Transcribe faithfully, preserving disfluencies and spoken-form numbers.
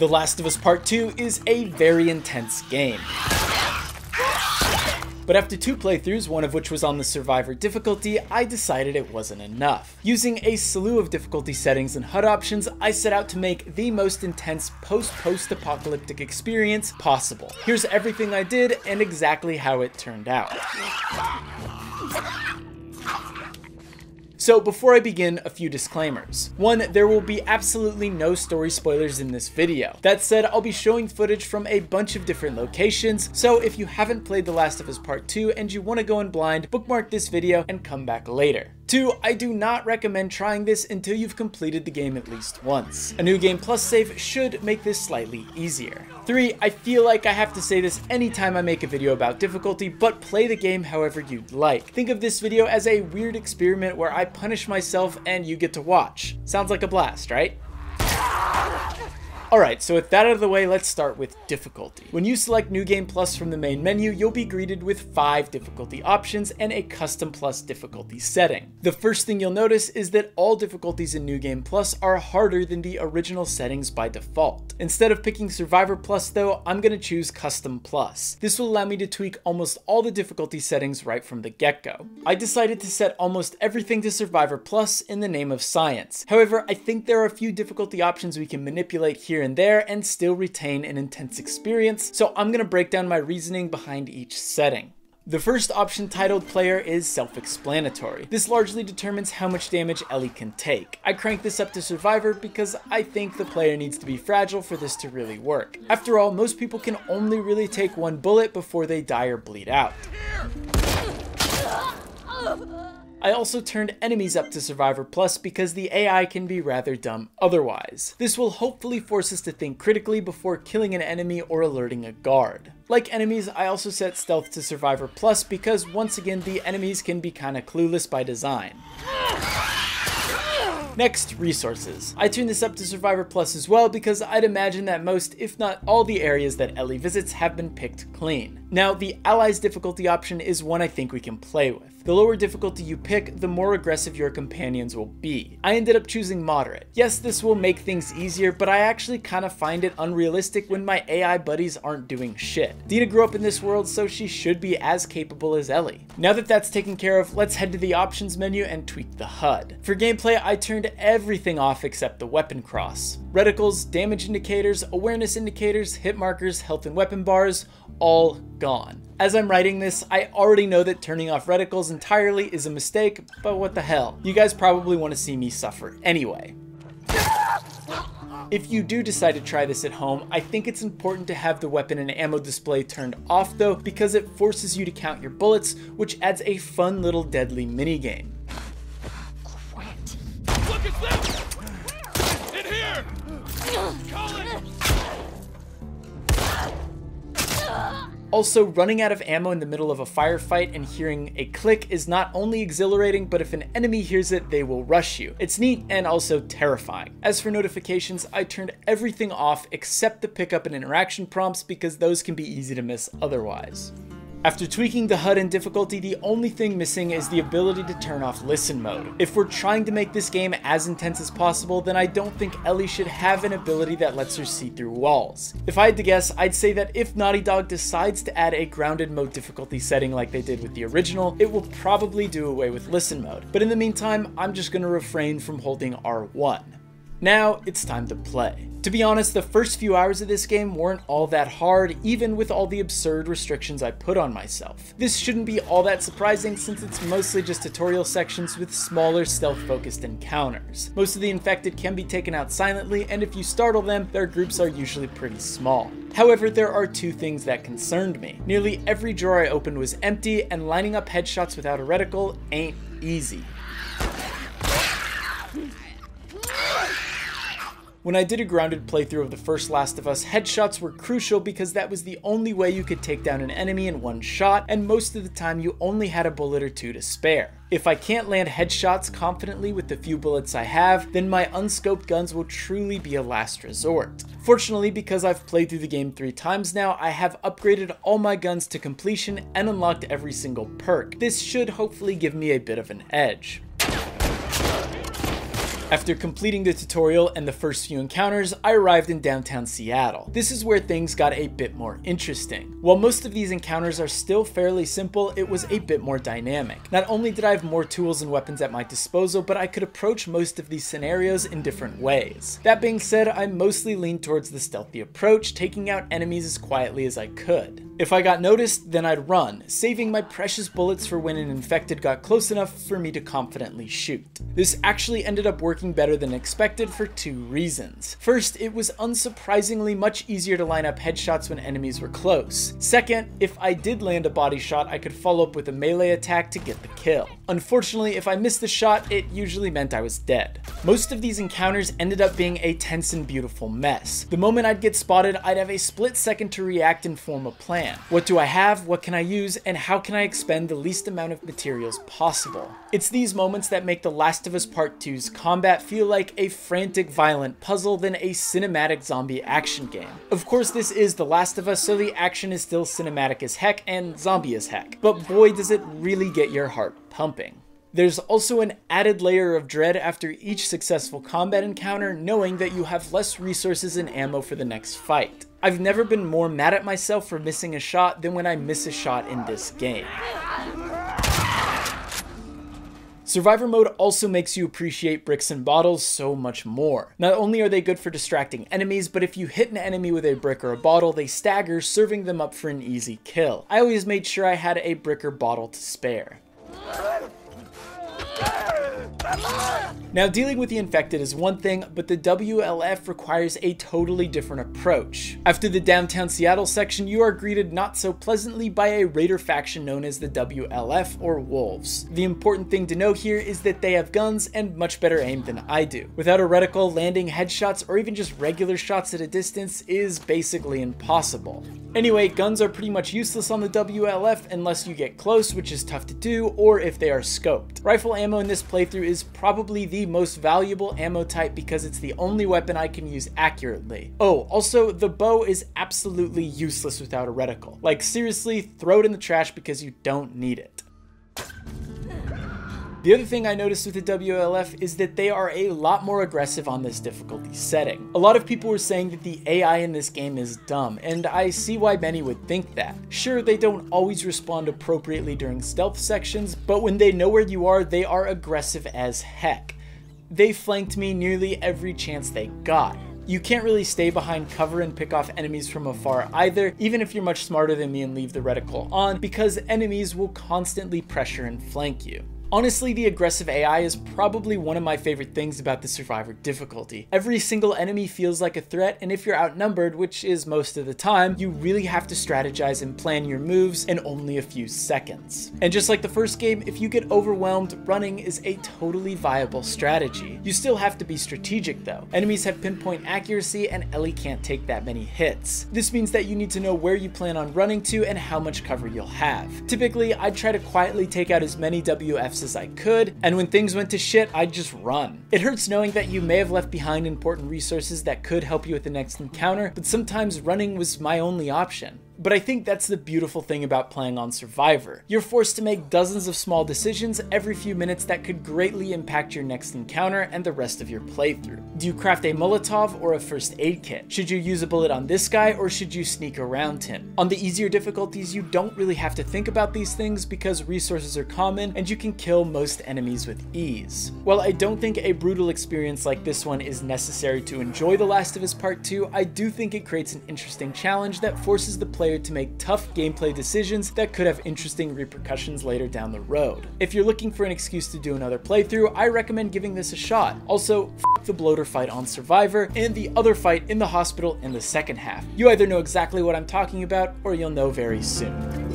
The Last of Us Part two is a very intense game. But after two playthroughs, one of which was on the Survivor difficulty, I decided it wasn't enough. Using a slew of difficulty settings and H U D options, I set out to make the most intense post-post-apocalyptic experience possible. Here's everything I did and exactly how it turned out. So before I begin, a few disclaimers. One, there will be absolutely no story spoilers in this video. That said, I'll be showing footage from a bunch of different locations, so if you haven't played The Last of Us Part two and you want to go in blind, bookmark this video and come back later. Two, I do not recommend trying this until you've completed the game at least once. A new game plus save should make this slightly easier. Three, I feel like I have to say this anytime I make a video about difficulty, but play the game however you'd like. Think of this video as a weird experiment where I punish myself and you get to watch. Sounds like a blast, right? Alright, so with that out of the way, let's start with difficulty. When you select New Game Plus from the main menu, you'll be greeted with five difficulty options and a custom plus difficulty setting. The first thing you'll notice is that all difficulties in New Game Plus are harder than the original settings by default. Instead of picking Survivor Plus though, I'm going to choose Custom Plus. This will allow me to tweak almost all the difficulty settings right from the get-go. I decided to set almost everything to Survivor Plus in the name of science. However, I think there are a few difficulty options we can manipulate here and there and still retain an intense experience, so I'm going to break down my reasoning behind each setting. The first option, titled Player, is self-explanatory. This largely determines how much damage Ellie can take. I crank this up to Survivor because I think the player needs to be fragile for this to really work. After all, most people can only really take one bullet before they die or bleed out. I also turned enemies up to Survivor Plus because the A I can be rather dumb otherwise. This will hopefully force us to think critically before killing an enemy or alerting a guard. Like enemies, I also set stealth to Survivor Plus because once again the enemies can be kinda clueless by design. Next, resources. I tune this up to Survivor Plus as well because I'd imagine that most, if not all, the areas that Ellie visits have been picked clean. Now, the Allies difficulty option is one I think we can play with. The lower difficulty you pick, the more aggressive your companions will be. I ended up choosing Moderate. Yes, this will make things easier, but I actually kind of find it unrealistic when my A I buddies aren't doing shit. Dina grew up in this world, so she should be as capable as Ellie. Now that that's taken care of, let's head to the options menu and tweak the H U D. For gameplay, I turned everything off except the weapon cross. Reticles, damage indicators, awareness indicators, hit markers, health and weapon bars, all gone. As I'm writing this, I already know that turning off reticles entirely is a mistake, but what the hell? You guys probably want to see me suffer anyway. If you do decide to try this at home, I think it's important to have the weapon and ammo display turned off though, because it forces you to count your bullets, which adds a fun little deadly minigame. In here! Also, running out of ammo in the middle of a firefight and hearing a click is not only exhilarating, but if an enemy hears it, they will rush you. It's neat and also terrifying. As for notifications, I turned everything off except the pickup and interaction prompts because those can be easy to miss otherwise. After tweaking the H U D and difficulty, the only thing missing is the ability to turn off listen mode. If we're trying to make this game as intense as possible, then I don't think Ellie should have an ability that lets her see through walls. If I had to guess, I'd say that if Naughty Dog decides to add a grounded mode difficulty setting like they did with the original, it will probably do away with listen mode. But in the meantime, I'm just going to refrain from holding R one. Now it's time to play. To be honest, the first few hours of this game weren't all that hard, even with all the absurd restrictions I put on myself. This shouldn't be all that surprising since it's mostly just tutorial sections with smaller stealth-focused encounters. Most of the infected can be taken out silently, and if you startle them, their groups are usually pretty small. However, there are two things that concerned me. Nearly every drawer I opened was empty, and lining up headshots without a reticle ain't easy. When I did a grounded playthrough of the first Last of Us, headshots were crucial because that was the only way you could take down an enemy in one shot, and most of the time you only had a bullet or two to spare. If I can't land headshots confidently with the few bullets I have, then my unscoped guns will truly be a last resort. Fortunately, because I've played through the game three times now, I have upgraded all my guns to completion and unlocked every single perk. This should hopefully give me a bit of an edge. After completing the tutorial and the first few encounters, I arrived in downtown Seattle. This is where things got a bit more interesting. While most of these encounters are still fairly simple, it was a bit more dynamic. Not only did I have more tools and weapons at my disposal, but I could approach most of these scenarios in different ways. That being said, I mostly leaned towards the stealthy approach, taking out enemies as quietly as I could. If I got noticed, then I'd run, saving my precious bullets for when an infected got close enough for me to confidently shoot. This actually ended up working better than expected for two reasons. First, it was unsurprisingly much easier to line up headshots when enemies were close. Second, if I did land a body shot, I could follow up with a melee attack to get the kill. Unfortunately, if I missed the shot, it usually meant I was dead. Most of these encounters ended up being a tense and beautiful mess. The moment I'd get spotted, I'd have a split second to react and form a plan. What do I have? What can I use? And how can I expend the least amount of materials possible? It's these moments that make The Last of Us Part two's combat feel like a frantic, violent puzzle than a cinematic zombie action game. Of course, this is The Last of Us, so the action is still cinematic as heck and zombie as heck, but boy does it really get your heart pumping. There's also an added layer of dread after each successful combat encounter, knowing that you have less resources and ammo for the next fight. I've never been more mad at myself for missing a shot than when I miss a shot in this game. Survivor mode also makes you appreciate bricks and bottles so much more. Not only are they good for distracting enemies, but if you hit an enemy with a brick or a bottle, they stagger, serving them up for an easy kill. I always made sure I had a brick or bottle to spare. Now, dealing with the infected is one thing, but the W L F requires a totally different approach. After the downtown Seattle section, you are greeted not so pleasantly by a raider faction known as the W L F, or Wolves. The important thing to know here is that they have guns and much better aim than I do. Without a reticle, landing headshots or even just regular shots at a distance is basically impossible. Anyway, guns are pretty much useless on the W L F unless you get close, which is tough to do, or if they are scoped. Rifle ammo in this playthrough is probably the most valuable ammo type because it's the only weapon I can use accurately. Oh, also, the bow is absolutely useless without a reticle. Like, seriously, throw it in the trash because you don't need it. The other thing I noticed with the W L F is that they are a lot more aggressive on this difficulty setting. A lot of people were saying that the A I in this game is dumb, and I see why many would think that. Sure, they don't always respond appropriately during stealth sections, but when they know where you are, they are aggressive as heck. They flanked me nearly every chance they got. You can't really stay behind cover and pick off enemies from afar either, even if you're much smarter than me and leave the reticle on, because enemies will constantly pressure and flank you. Honestly, the aggressive A I is probably one of my favorite things about the Survivor difficulty. Every single enemy feels like a threat, and if you're outnumbered, which is most of the time, you really have to strategize and plan your moves in only a few seconds. And just like the first game, if you get overwhelmed, running is a totally viable strategy. You still have to be strategic though. Enemies have pinpoint accuracy, and Ellie can't take that many hits. This means that you need to know where you plan on running to and how much cover you'll have. Typically, I'd try to quietly take out as many W F as I could, and when things went to shit, I'd just run. It hurts knowing that you may have left behind important resources that could help you at the next encounter, but sometimes running was my only option. But I think that's the beautiful thing about playing on Survivor. You're forced to make dozens of small decisions every few minutes that could greatly impact your next encounter and the rest of your playthrough. Do you craft a Molotov or a first aid kit? Should you use a bullet on this guy, or should you sneak around him? On the easier difficulties, you don't really have to think about these things because resources are common and you can kill most enemies with ease. While I don't think a brutal experience like this one is necessary to enjoy The Last of Us Part two, I do think it creates an interesting challenge that forces the player to make tough gameplay decisions that could have interesting repercussions later down the road. If you're looking for an excuse to do another playthrough, I recommend giving this a shot. Also, f the bloater fight on Survivor and the other fight in the hospital in the second half. You either know exactly what I'm talking about, or you'll know very soon.